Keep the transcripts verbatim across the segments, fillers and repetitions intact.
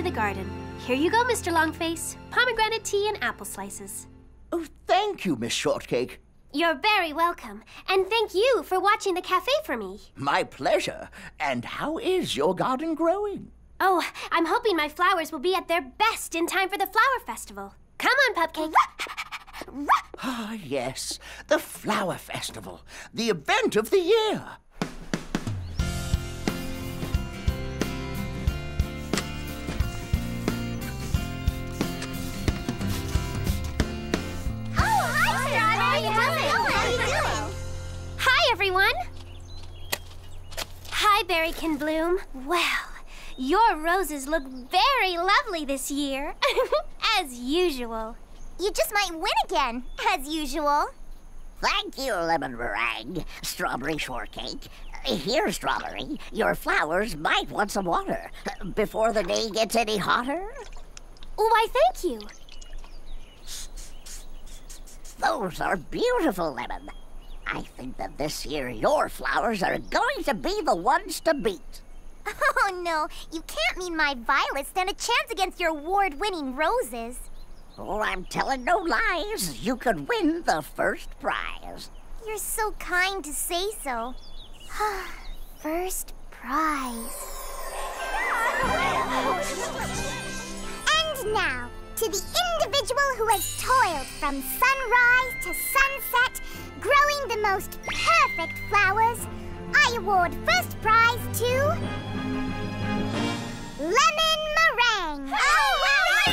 into the garden. Here you go, Mister Longface. Pomegranate tea and apple slices. Oh, thank you, Miss Shortcake. You're very welcome. And thank you for watching the cafe for me. My pleasure. And how is your garden growing? Oh, I'm hoping my flowers will be at their best in time for the flower festival. Come on, Pupcake. Ah, yes. The flower festival. The event of the year. Everyone. Hi, Berry Can Bloom. Well, your roses look very lovely this year, as usual. You just might win again, as usual. Thank you, Lemon Meringue, Strawberry Shortcake. Here, Strawberry, your flowers might want some water before the day gets any hotter. Why, thank you. Those are beautiful, Lemon. I think that this year your flowers are going to be the ones to beat. Oh, no. You can't mean my violets stand a chance against your award-winning roses. Oh, I'm telling no lies. You could win the first prize. You're so kind to say so. First prize. And now, to the individual who has toiled from sunrise to sunset, growing the most perfect flowers, I award first prize to Lemon Meringue. Oh, wow!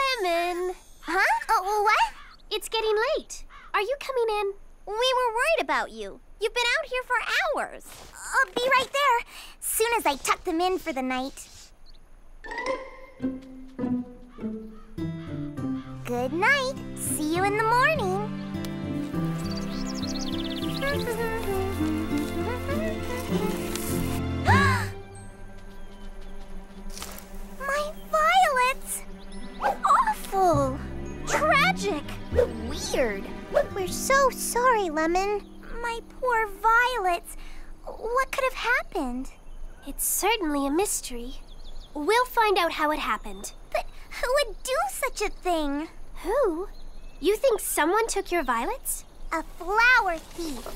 Lemon. Huh? Oh, what? It's getting late. Are you coming in? We were worried about you. You've been out here for hours. I'll be right there, soon as I tuck them in for the night. Good night. See you in the morning. My violets! Awful! Tragic! Weird! We're so sorry, Lemon. My poor violets. What could have happened? It's certainly a mystery. We'll find out how it happened. But who would do such a thing? Who? You think someone took your violets? A flower thief.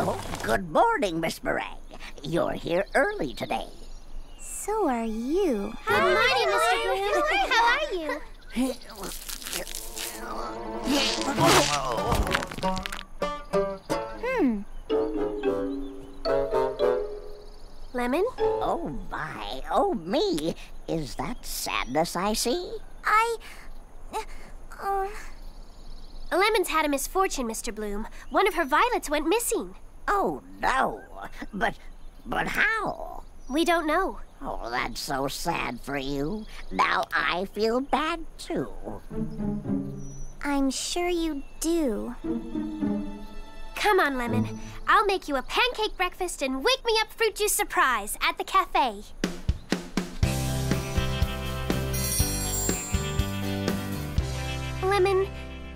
Oh, good morning, Miss Meringue. You're here early today. So are you. Good morning, Mister Bloom. How are you? Hmm. Lemon? Oh, my. Oh, me. Is that sadness I see? I... Uh, uh... Lemon's had a misfortune, Mister Bloom. One of her violets went missing. Oh, no. But... but how? We don't know. Oh, that's so sad for you. Now I feel bad, too. I'm sure you do. Come on, Lemon. I'll make you a pancake breakfast and wake-me-up fruit juice surprise at the cafe. Lemon,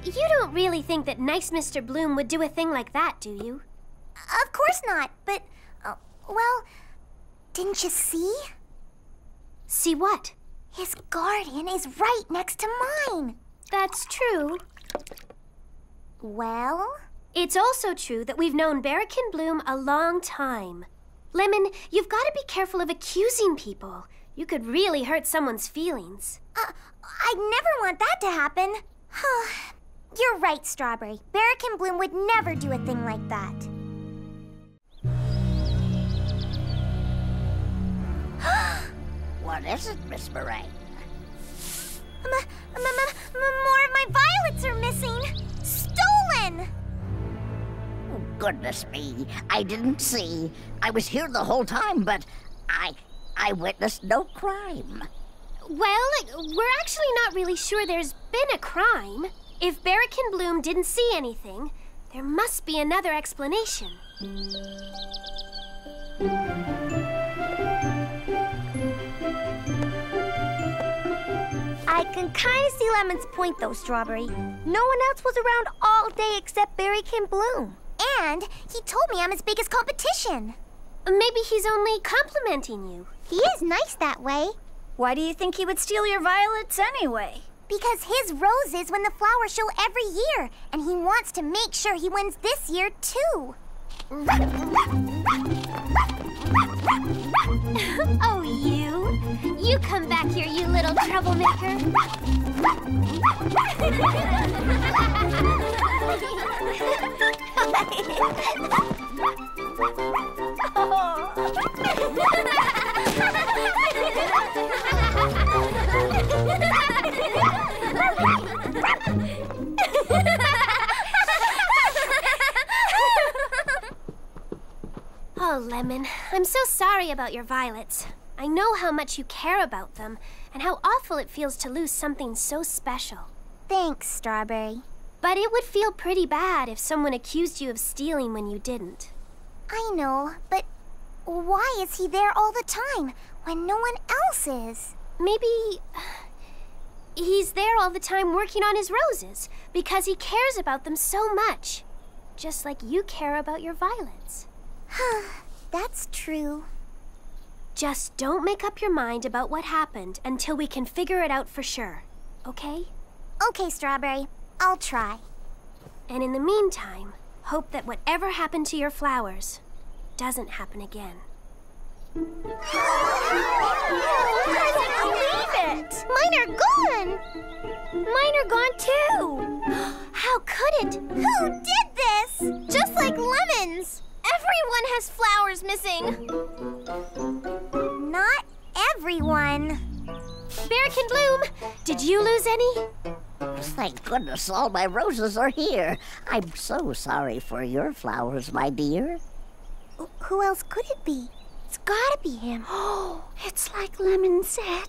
you don't really think that nice Mister Bloom would do a thing like that, do you? Of course not, but, uh, well, didn't you see? See what? His garden is right next to mine. That's true. Well? It's also true that we've known Berry Can Bloom a long time. Lemon, you've got to be careful of accusing people. You could really hurt someone's feelings. Uh, I'd never want that to happen. You're right, Strawberry. Berry Can Bloom would never do a thing like that. What is it, Miss Meringue? More of my violets are missing. Stolen! Goodness me, I didn't see. I was here the whole time, but I, I witnessed no crime. Well, we're actually not really sure there's been a crime. If Berry Can Bloom didn't see anything, there must be another explanation. I can kind of see Lemon's point, though, Strawberry. No one else was around all day except Berry Kim Bloom. And he told me I'm his biggest competition. Maybe he's only complimenting you. He is nice that way. Why do you think he would steal your violets anyway? Because his roses win the flower show every year, and he wants to make sure he wins this year, too. Oh, you. You come back here, you little troublemaker. Oh, Lemon, I'm so sorry about your violets. I know how much you care about them and how awful it feels to lose something so special. Thanks, Strawberry. But it would feel pretty bad if someone accused you of stealing when you didn't. I know, but why is he there all the time when no one else is? Maybe uh, he's there all the time working on his roses because he cares about them so much, just like you care about your violets. That's true. Just don't make up your mind about what happened until we can figure it out for sure, okay? Okay, Strawberry. I'll try. And in the meantime, hope that whatever happened to your flowers doesn't happen again. I can't believe it! Mine are gone! Mine are gone too! How could it? Who did this? Just like Lemon's! Everyone has flowers missing. Not everyone. Berry and Bloom, did you lose any? Thank goodness all my roses are here. I'm so sorry for your flowers, my dear. Who else could it be? It's gotta be him. Oh, it's like Lemon said.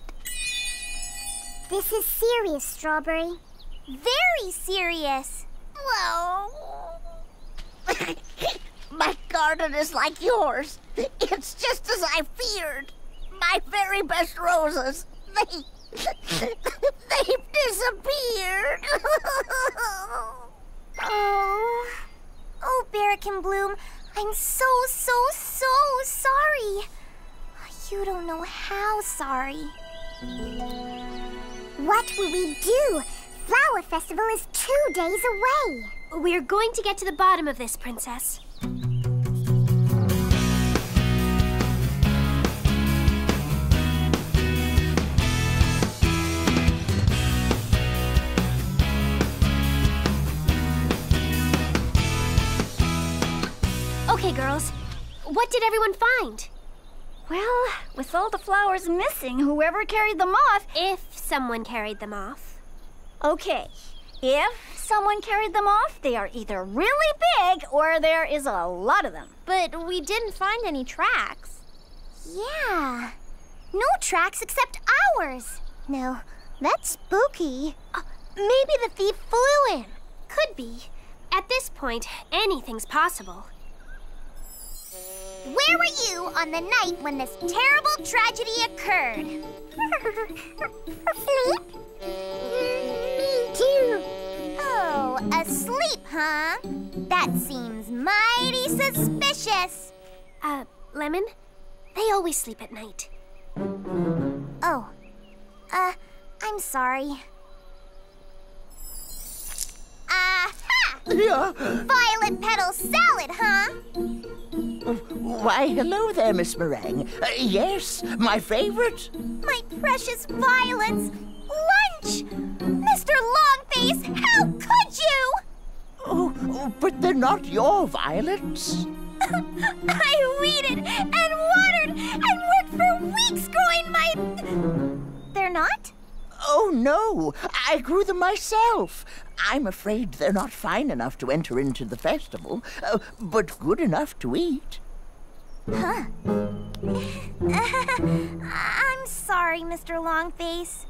This is serious, Strawberry. Very serious. Whoa. My garden is like yours. It's just as I feared. My very best roses, they, they've disappeared. Oh, oh, Berry and Bloom, I'm so, so, so sorry. You don't know how sorry. What will we do? Flower Festival is two days away. We're going to get to the bottom of this, Princess. Okay, girls, what did everyone find? Well, with all the flowers missing, whoever carried them off... If someone carried them off. Okay, if someone carried them off, they are either really big or there is a lot of them. But we didn't find any tracks. Yeah, no tracks except ours. No, that's spooky. Uh, maybe the thief flew in. Could be. At this point, anything's possible. Where were you on the night when this terrible tragedy occurred? Asleep? Me too. Oh, asleep, huh? That seems mighty suspicious. Uh, Lemon, they always sleep at night. Oh, uh, I'm sorry. Aha! Yeah. Violet petal salad, huh? Why, hello there, Miss Meringue. Uh, yes, my favorite. My precious violets. Lunch! Mister Longface, how could you? Oh, oh, but they're not your violets. I weeded and watered and worked for weeks growing my... They're not? Oh, no. I grew them myself. I'm afraid they're not fine enough to enter into the festival, uh, but good enough to eat. Huh. uh, I'm sorry, Mister Longface.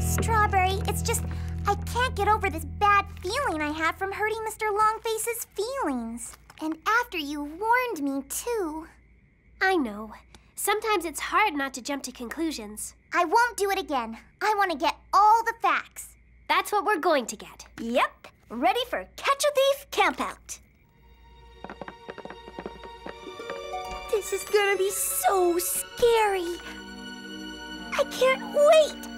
Strawberry, it's just I can't get over this bad feeling I have from hurting Mister Longface's feelings. And after you warned me, too. I know. Sometimes it's hard not to jump to conclusions. I won't do it again. I want to get all the facts. That's what we're going to get. Yep. Ready for Catch a Thief Campout. This is gonna be so scary. I can't wait.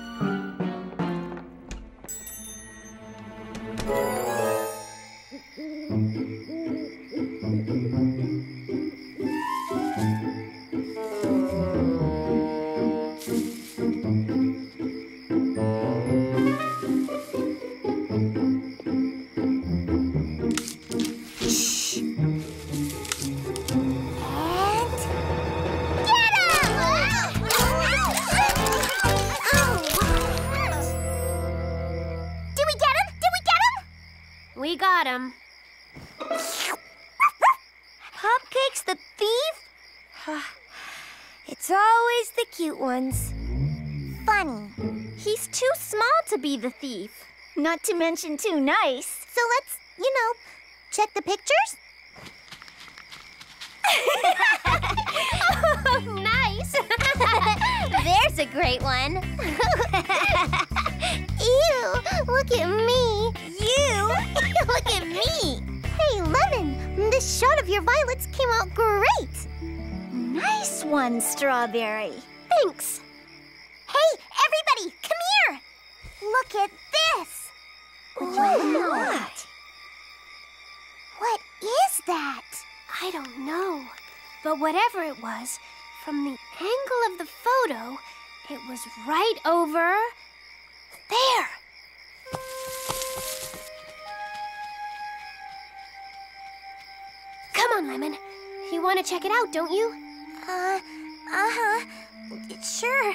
We got him. Pupcake's the thief? It's always the cute ones. Funny. He's too small to be the thief. Not to mention too nice. So let's, you know, check the pictures. Oh, nice. There's a great one. Ew, look at me. You? Look at me! Hey, Lemon, this shot of your violets came out great! Nice one, Strawberry. Thanks. Hey, everybody, come here! Look at this! Wow! What? What is that? I don't know. But whatever it was, from the angle of the photo, it was right over there. Come on, Lemon. You want to check it out, don't you? Uh, uh-huh. Sure.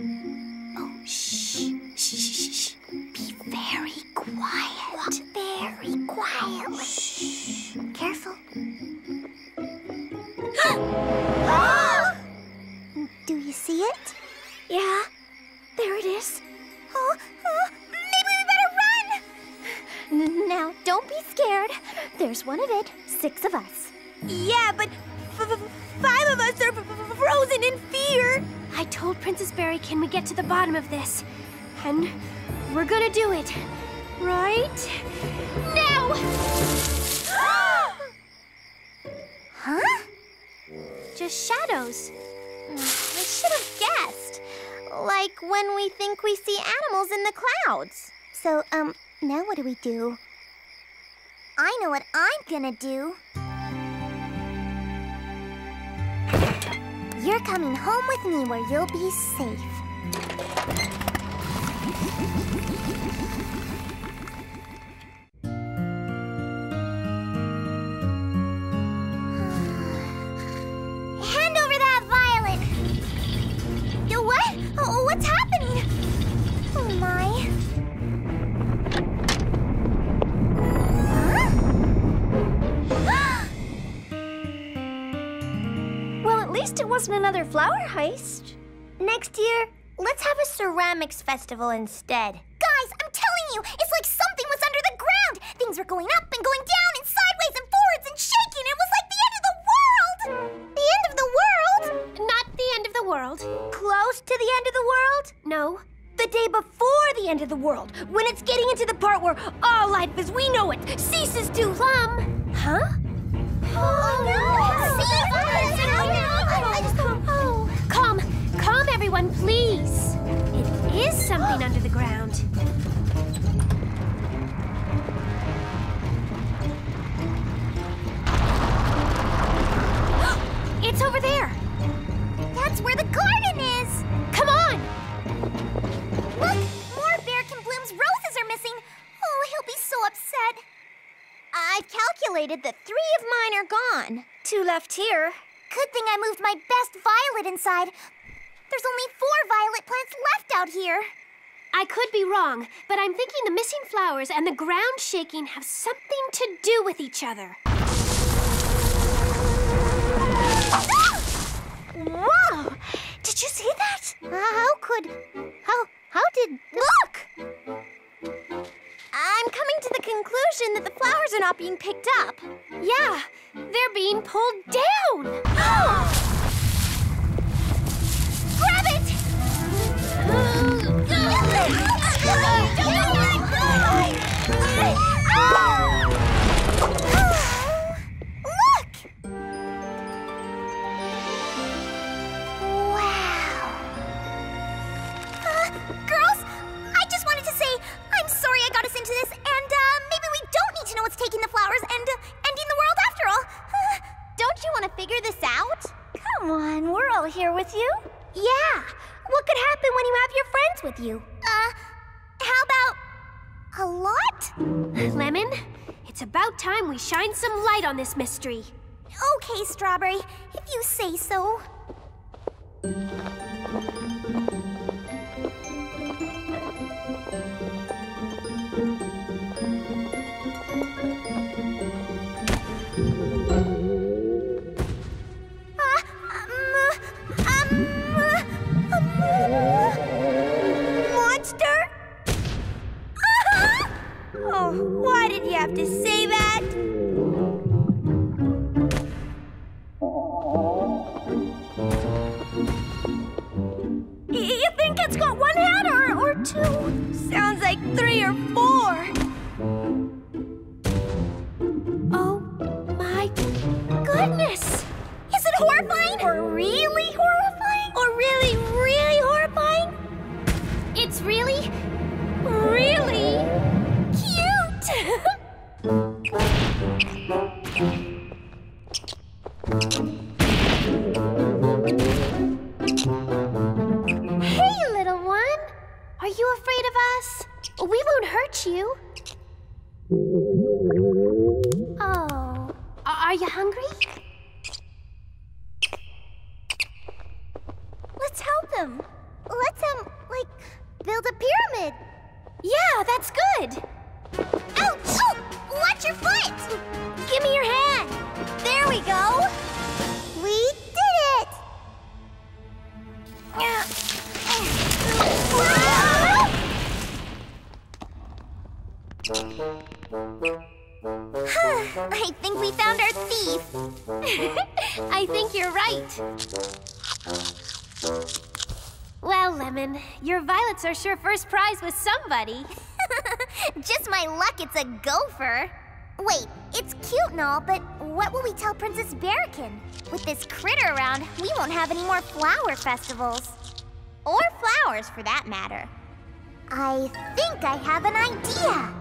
Oh, shh. Shh, shh, shh. Be very quiet. Very quietly. Shh. Careful. Ah! Do you see it? Yeah. There it is. Oh, oh. Now, don't be scared. There's one of it, six of us. Yeah, but f f five of us are f f frozen in fear. I told Princess Berry, can we get to the bottom of this? And we're gonna do it, right now! Huh? Just shadows. I should have guessed. Like when we think we see animals in the clouds. So, um, now what do we do? I know what I'm gonna do. You're coming home with me where you'll be safe. Hand over that violet! What? Oh, what's happening? Oh, my. It wasn't another flower heist. Next year, let's have a ceramics festival instead. Guys, I'm telling you, it's like something was under the ground. Things were going up and going down and sideways and forwards and shaking. It was like the end of the world. The end of the world? Not the end of the world. Close to the end of the world? No. The day before the end of the world, when it's getting into the part where all life as we know it ceases to hum. Huh? Oh, oh no! See? Oh, calm, calm everyone, please. It is something under the ground. It's over there. That's where the garden is. Come on. Look, more Bearkin Bloom's roses are missing. Oh, he'll be so upset. I've calculated that three of mine are gone. Two left here. Good thing I moved my best violet inside. There's only four violet plants left out here. I could be wrong, but I'm thinking the missing flowers and the ground shaking have something to do with each other. Ah! Whoa! Did you see that? Uh, how could... How... How did... Look! illusion that the flowers are not being picked up. Yeah, they're being pulled down. Grab it! Look! Wow! Uh, girls, I just wanted to say I'm sorry I got us into this, and uh, maybe we don't need to know what's taking the flowers and uh, ending the world after all. Uh, don't you want to figure this out? Come on, we're all here with you. Yeah. What could happen when you have your friends with you? Uh, how about a lot? Lemon, it's about time we shine some light on this mystery. Okay, Strawberry, if you say so. Why did you have to say that? You think it's got one head or, or two? Sounds like three or four. Oh my goodness! Is it horrifying? Or really horrifying? Or really, really horrifying? It's really, really... Hey, little one! Are you afraid of us? We won't hurt you. Oh, are you hungry? Let's help him. Let's, um, like, build a pyramid. Yeah, that's good. Ouch! Oh, watch your foot! Give me your hand! There we go! We did it! I think we found our thief! I think you're right. Well, Lemon, your violets are sure first prize with somebody. Just my luck it's a gopher. Wait, it's cute and all, but what will we tell Princess Berrican? With this critter around, we won't have any more flower festivals. Or flowers, for that matter. I think I have an idea.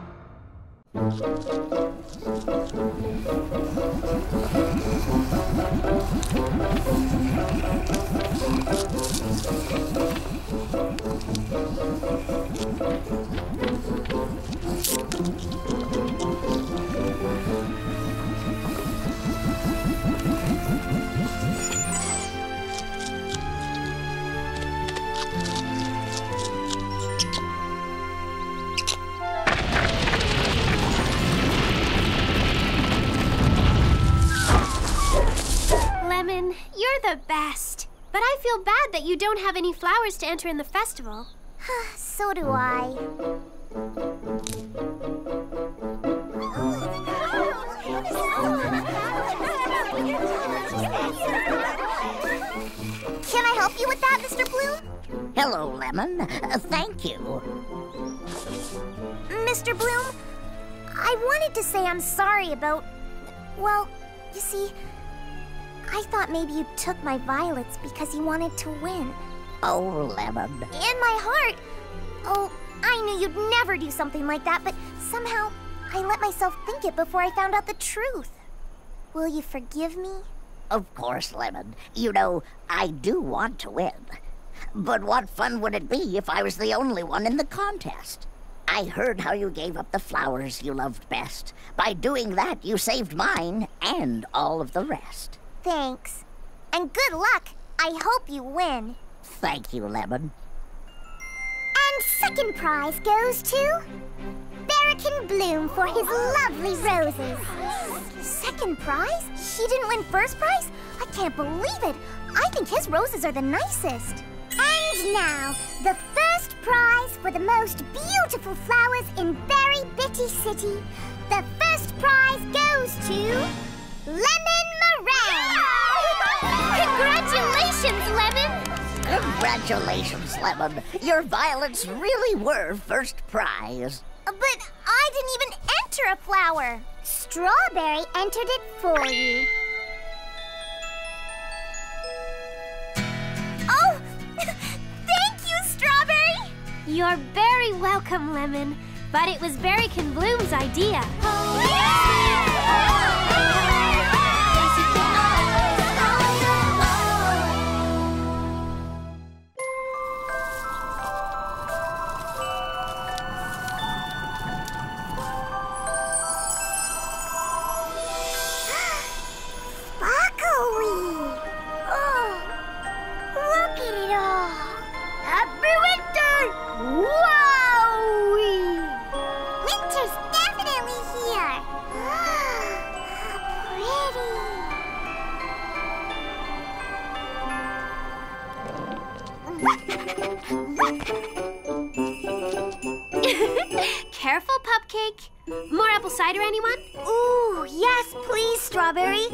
Lemon, you're the best. But I feel bad that you don't have any flowers to enter in the festival. So do I. Can I help you with that, Mister Bloom? Hello, Lemon. Uh, thank you. Mister Bloom, I wanted to say I'm sorry about... Well, you see... I thought maybe you took my violets because you wanted to win. Oh, Lemon. In my heart. Oh, I knew you'd never do something like that, but somehow I let myself think it before I found out the truth. Will you forgive me? Of course, Lemon. You know, I do want to win. But what fun would it be if I was the only one in the contest? I heard how you gave up the flowers you loved best. By doing that, you saved mine and all of the rest. Thanks. And good luck. I hope you win. Thank you, Lemon. And second prize goes to... Berrican Bloom for his lovely roses. Second prize? He didn't win first prize? I can't believe it. I think his roses are the nicest. And now, the first prize for the most beautiful flowers in Berry Bitty City The first prize goes to Lemon Meringue! Congratulations, Lemon! Congratulations, Lemon. Your violets really were first prize. But I didn't even enter a flower. Strawberry entered it for you. Oh! Thank you, Strawberry! You're very welcome, Lemon. But it was Berry Can Bloom's idea. Oh, yeah! Sparkly! Oh, look at it all! Happy winter! Wow! Careful, Pupcake. More apple cider, anyone? Ooh, yes, please, Strawberry.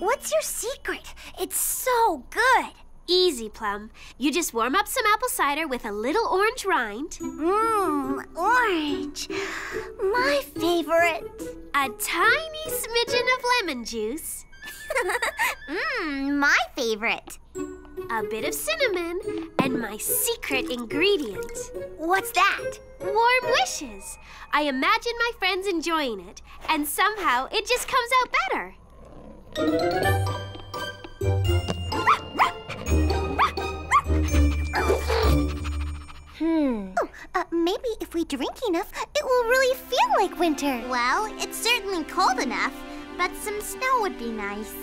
What's your secret? It's so good. Easy, Plum. You just warm up some apple cider with a little orange rind. Mmm, orange. My favorite. A tiny smidgen of lemon juice. Mmm, my favorite. A bit of cinnamon, and my secret ingredient. What's that? Warm wishes. I imagine my friends enjoying it, and somehow it just comes out better. Hmm. Oh, uh, maybe if we drink enough, it will really feel like winter. Well, it's certainly cold enough, but some snow would be nice.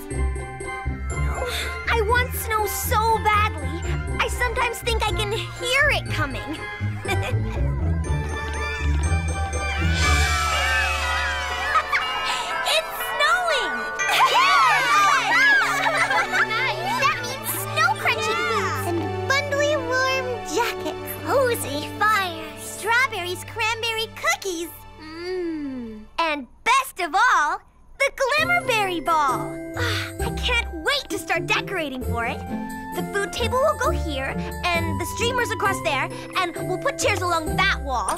I want snow so badly. I sometimes think I can hear it coming. It's snowing! Nice. That means snow crunching boots. And bundly warm jackets. Cozy fire. Strawberries, cranberry cookies. Mmm. And best of all, the Glimmerberry Ball! Oh, I can't wait to start decorating for it. The food table will go here, and the streamers across there, and we'll put chairs along that wall.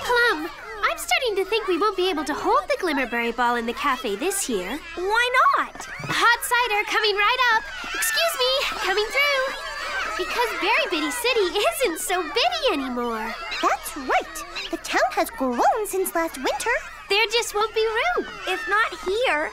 Plum, I'm starting to think we won't be able to hold the Glimmerberry Ball in the cafe this year. Why not? Hot cider coming right up. Excuse me, coming through. Because Berry Bitty City isn't so bitty anymore. That's right. The town has grown since last winter. There just won't be room. If not here,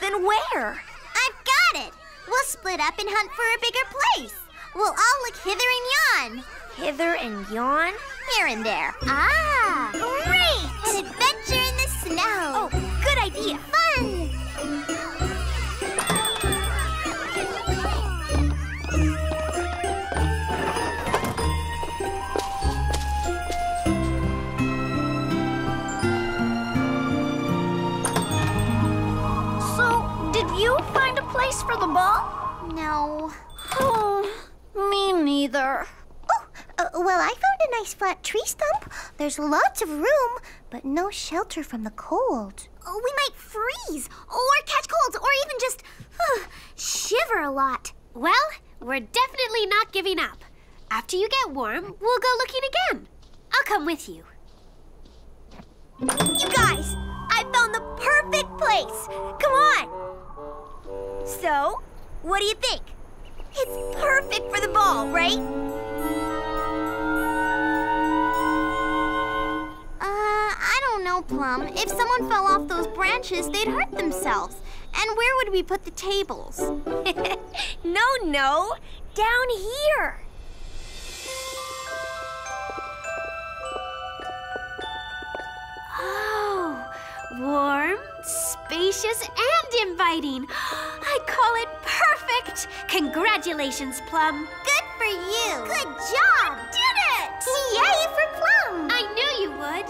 then where? I've got it. We'll split up and hunt for a bigger place. We'll all look hither and yon. Hither and yon? Here and there. Ah! Great! An adventure in the snow. Oh, good idea. Fun! Place for the ball? No. Oh, me neither. Oh, uh, well, I found a nice flat tree stump. There's lots of room, but no shelter from the cold. Oh, we might freeze, or catch colds, or even just uh, shiver a lot. Well, we're definitely not giving up. After you get warm, we'll go looking again. I'll come with you. You guys, I found the perfect place. Come on. So, what do you think? It's perfect for the ball, right? Uh, I don't know, Plum. If someone fell off those branches, they'd hurt themselves. And where would we put the tables? No, no. Down here. Oh, warm, spacious, and inviting. I call it perfect. Congratulations, Plum. Good for you. Good job. You did it. Yay for Plum. I knew you would.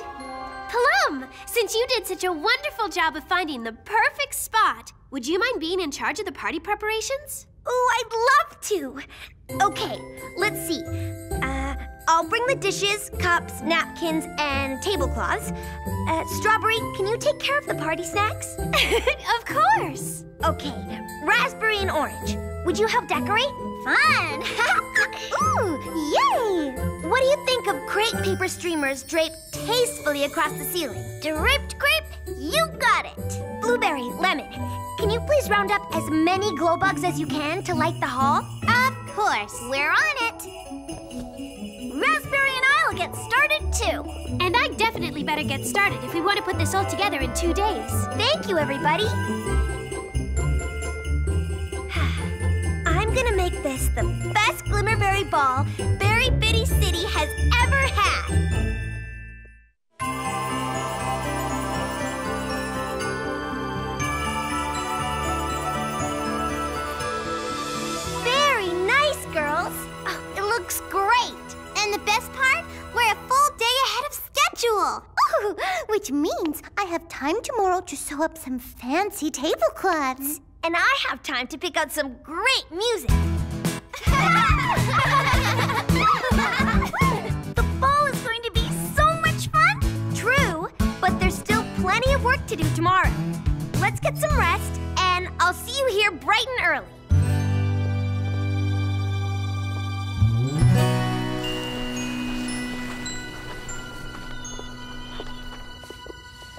Plum, since you did such a wonderful job of finding the perfect spot, would you mind being in charge of the party preparations? Oh, I'd love to. Okay, let's see. Uh, I'll bring the dishes, cups, napkins, and tablecloths. Uh, Strawberry, can you take care of the party snacks? Of course. Okay, raspberry and orange. Would you help decorate? Fun! Ooh, yay! What do you think of crepe paper streamers draped tastefully across the ceiling? Draped crepe? You got it! Blueberry, lemon, can you please round up as many glow bugs as you can to light the hall? Of course, we're on it! Raspberry and I'll get started too! And I definitely better get started if we want to put this all together in two days. Thank you, everybody! I'm gonna make this the best Glimmerberry Ball Berry Bitty City has ever had. Very nice, girls. Oh, it looks great. And the best part, we're a full day ahead of schedule. Ooh, which means I have time tomorrow to sew up some fancy tablecloths. And I have time to pick out some great music. The ball is going to be so much fun! True, but there's still plenty of work to do tomorrow. Let's get some rest, and I'll see you here bright and early.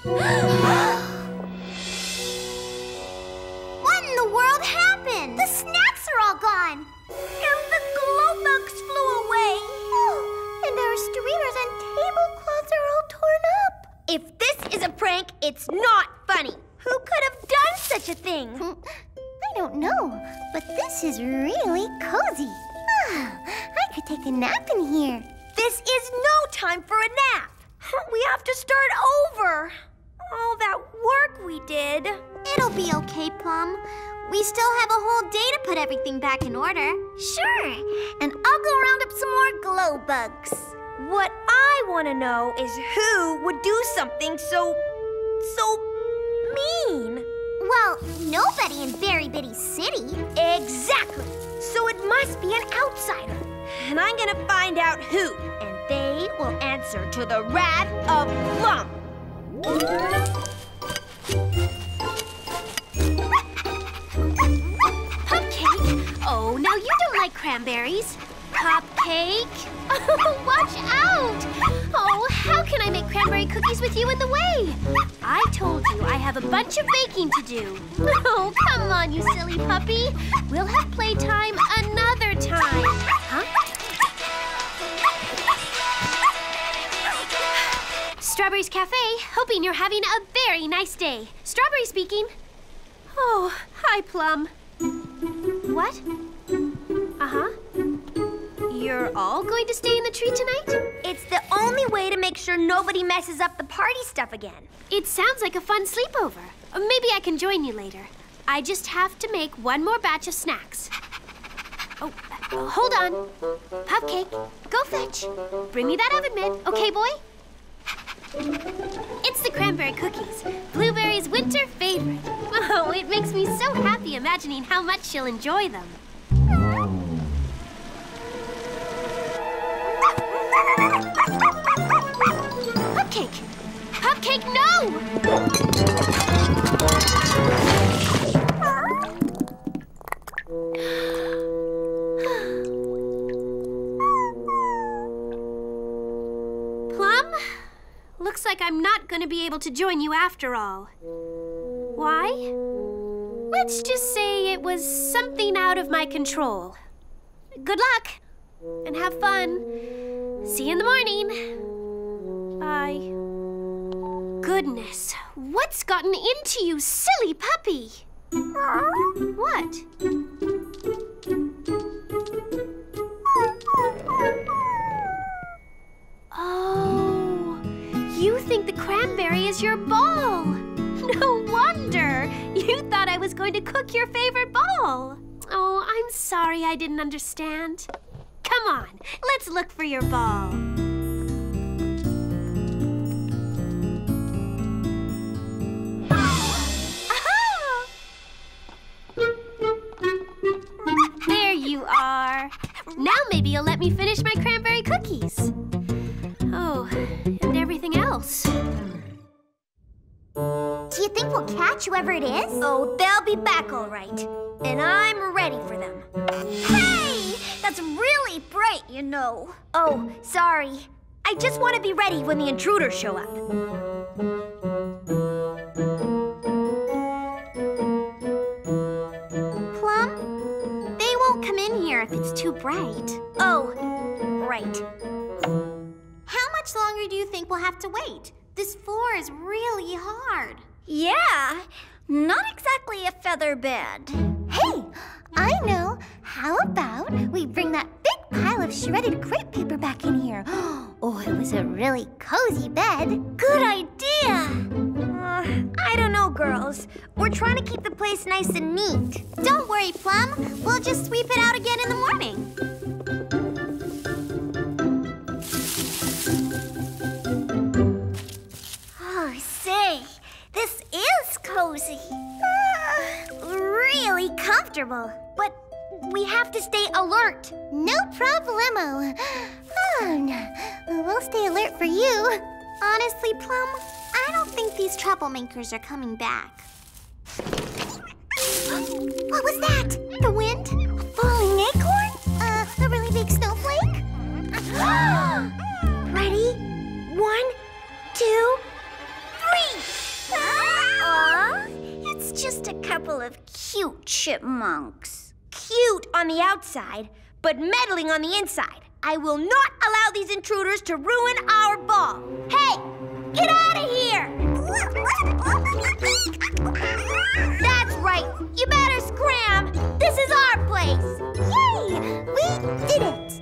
What I want to know is who would do something so, so mean. Well, nobody in Berry Bitty City. Exactly. So it must be an outsider. And I'm going to find out who. And they will answer to the wrath of Plum. Pupcake? Oh, now you don't like cranberries. Pupcake? Oh, watch out! Oh, how can I make cranberry cookies with you in the way? I told you I have a bunch of baking to do. Oh, come on, you silly puppy. We'll have playtime another time. Huh? Strawberry's Cafe, hoping you're having a very nice day. Strawberry speaking. Oh, hi, Plum. What? Uh-huh. You're all going to stay in the tree tonight? It's the only way to make sure nobody messes up the party stuff again. It sounds like a fun sleepover. Or maybe I can join you later. I just have to make one more batch of snacks. Oh, uh, hold on. Pupcake, go fetch. Bring me that oven mitt, okay, boy? It's the cranberry cookies, Blueberry's winter favorite. Oh, it makes me so happy imagining how much she'll enjoy them. Pupcake! Pupcake, no! Plum? Looks like I'm not going to be able to join you after all. Why? Let's just say it was something out of my control. Good luck, and have fun. See you in the morning. Bye. Goodness, what's gotten into you, silly puppy? What? Oh, you think the cranberry is your ball. No wonder. You thought I was going to cook your favorite ball. Oh, I'm sorry I didn't understand. Come on, let's look for your ball. Aha! let me finish my cranberry cookies. Oh, and everything else. Do you think we'll catch whoever it is? Oh, they'll be back all right. And I'm ready for them. Hey! That's really bright, you know. Oh, sorry. I just want to be ready when the intruders show up. Plum? They won't come in here if it's too bright. Oh, right. How much longer do you think we'll have to wait? This floor is really hard. Yeah, not exactly a feather bed. Hey, I know. How about we bring that big pile of shredded crepe paper back in here? Oh, it was a really cozy bed. Good idea. Uh, I don't know, girls. We're trying to keep the place nice and neat. Don't worry, Plum. We'll just sweep it out again in the morning. This is cozy. Uh, really comfortable. But we have to stay alert. No problemo. Oh, no. We'll stay alert for you. Honestly, Plum, I don't think these troublemakers are coming back. What was that? The wind? A falling acorn? Uh, a really big snowflake? Ready? One, two, three! Aw, it's just a couple of cute chipmunks. Cute on the outside, but meddling on the inside. I will not allow these intruders to ruin our ball. Hey, get out of here! That's right. You better scram. This is our place. Yay! We did it.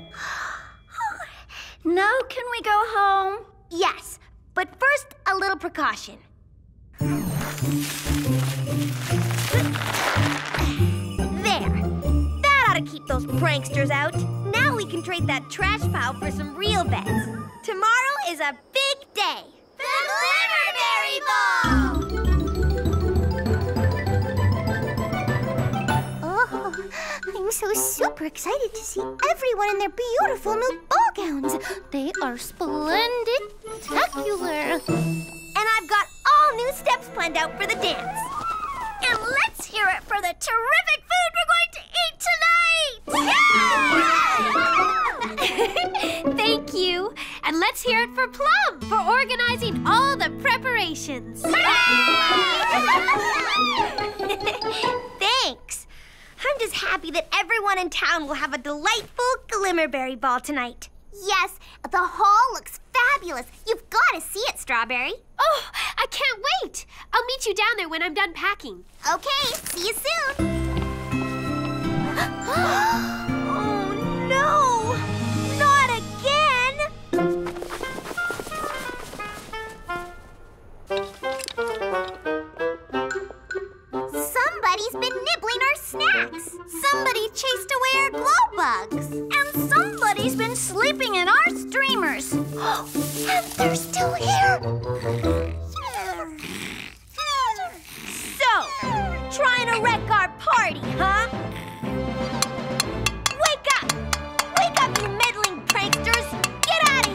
Now can we go home? Yes, but first a little precaution. There. That ought to keep those pranksters out. Now we can trade that trash pile for some real bets. Tomorrow is a big day. The Glitterberry Ball! Oh, I'm so super excited to see everyone in their beautiful new ball gowns. They are splendid-tacular. And I've got all new steps planned out for the dance. And let's hear it for the terrific food we're going to eat tonight! Thank you. And let's hear it for Plum for organizing all the preparations. Thanks. I'm just happy that everyone in town will have a delightful Glimmerberry Ball tonight. Yes, the hall looks fabulous. You've got to see it, Strawberry. Oh, I can't wait. I'll meet you down there when I'm done packing. Okay, see you soon. Oh, no! Not again! Somebody's been nibbling our snacks. Somebody chased away our glow bugs. And some He's been sleeping in our streamers. And they're still here. So, trying to wreck our party, huh? Wake up! Wake up, you meddling pranksters! Get out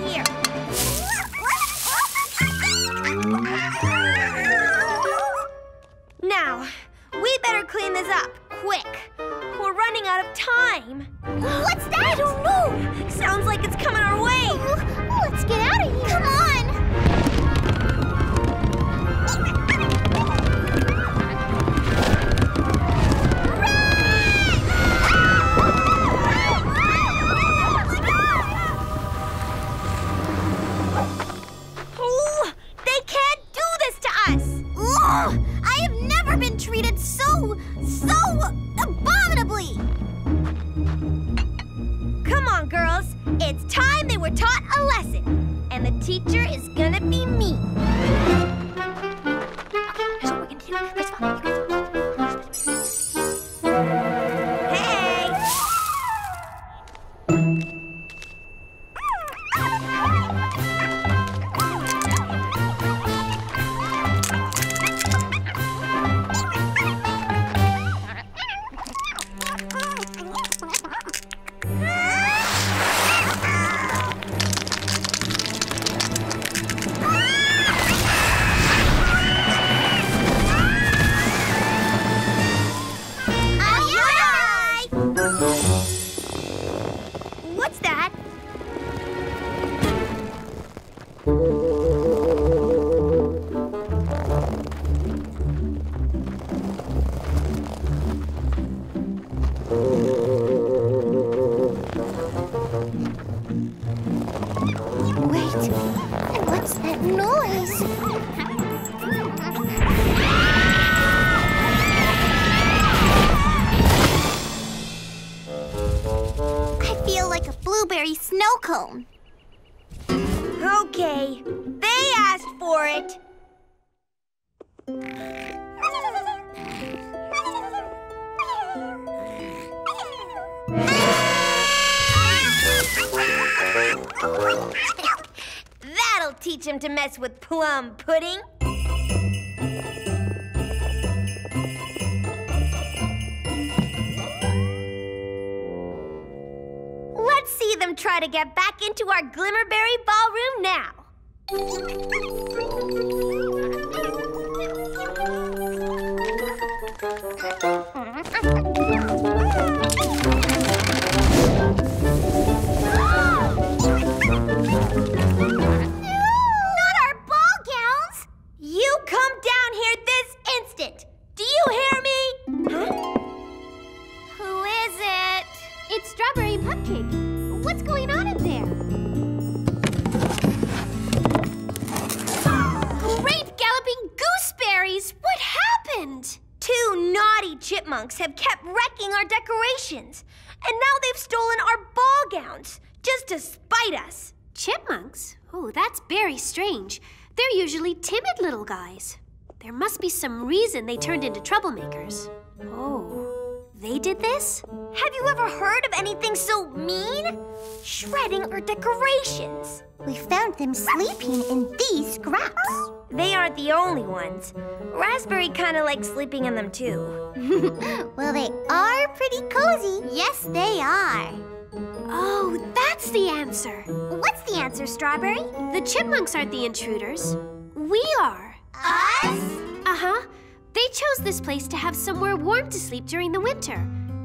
of here! Now, we better clean this up, quick. We're running out of time. What's that? I don't know. Sounds like it's coming our way. Oh, let's get out of here. Come on. Oh, they can't do this to us. Oh, I have never been treated so, so abominably. Come on, girls. It's time they were taught a lesson. And the teacher is gonna be me. Okay, here's what we're gonna do. First of all, you guys. Hey! I feel like a blueberry snow cone. Okay, they asked for it. That'll teach him to mess with plum pudding. Let's see them try to get back into our Glimmerberry Ballroom now. Not our ball gowns! You come down here this instant! Do you hear me? Huh? Who is it? It's Strawberry Pupcake. What's going on in there? Great galloping gooseberries! What happened? Two naughty chipmunks have kept wrecking our decorations. And now they've stolen our ball gowns, just to spite us. Chipmunks? Oh, that's very strange. They're usually timid little guys. There must be some reason they turned into troublemakers. Oh. They did this? Have you ever heard of anything so mean? Shredding our decorations. We found them sleeping in these scraps. They aren't the only ones. Raspberry kind of likes sleeping in them too. Well, they are pretty cozy. Yes, they are. Oh, that's the answer. What's the answer, Strawberry? The chipmunks aren't the intruders. We are. Us? Uh-huh. They chose this place to have somewhere warm to sleep during the winter.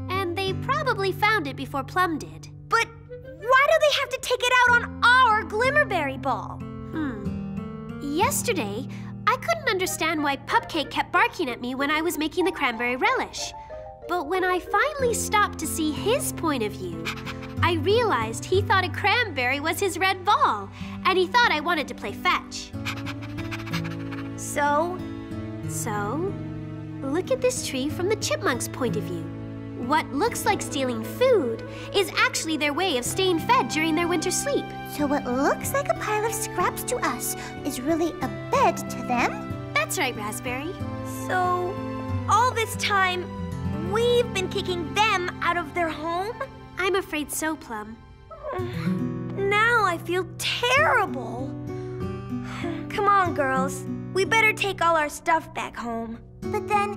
And they probably found it before Plum did. But why do they have to take it out on our Glimmerberry Ball? Hmm. Yesterday, I couldn't understand why Pupcake kept barking at me when I was making the cranberry relish. But when I finally stopped to see his point of view, I realized he thought a cranberry was his red ball, and he thought I wanted to play fetch. So? So, look at this tree from the chipmunk's point of view. What looks like stealing food is actually their way of staying fed during their winter sleep. So what looks like a pile of scraps to us is really a bed to them? That's right, Raspberry. So, all this time, we've been kicking them out of their home? I'm afraid so, Plum. Now I feel terrible. Come on, girls. We better take all our stuff back home. But then,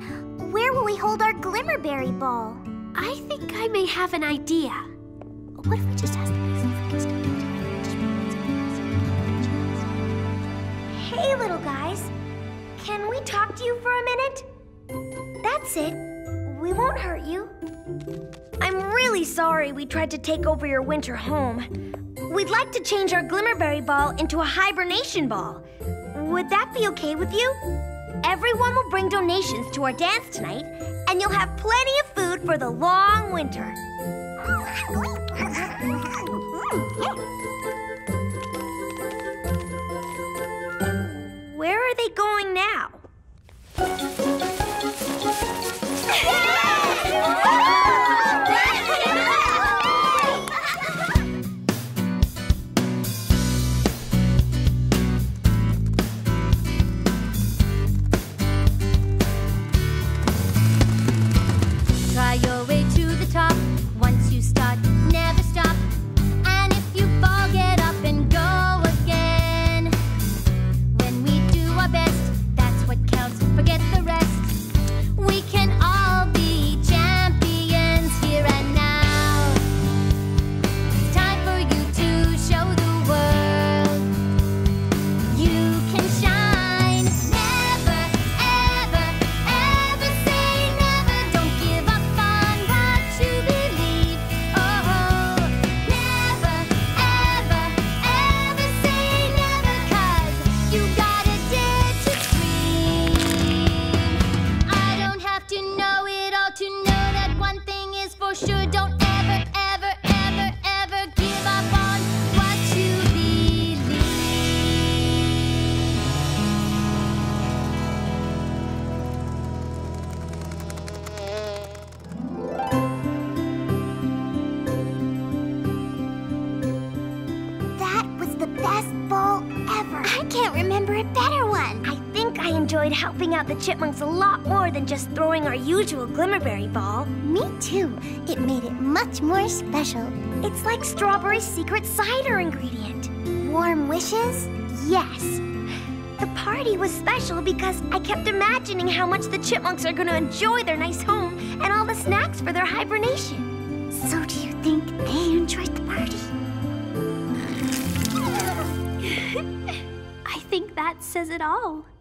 where will we hold our Glimmerberry Ball? I think I may have an idea. What if we just ask them? Hey, little guys. Can we talk to you for a minute? That's it. We won't hurt you. I'm really sorry we tried to take over your winter home. We'd like to change our Glimmerberry Ball into a hibernation ball. Would that be okay with you? Everyone will bring donations to our dance tonight, and you'll have plenty of food for the long winter. Where are they going now? Forget the rest. favorite better one. I think I enjoyed helping out the chipmunks a lot more than just throwing our usual Glimmerberry ball. Me too. It made it much more special. It's like Strawberry's secret cider ingredient. Warm wishes? Yes. The party was special because I kept imagining how much the chipmunks are going to enjoy their nice home and all the snacks for their hibernation. So do you think they enjoyed the party? I think that says it all.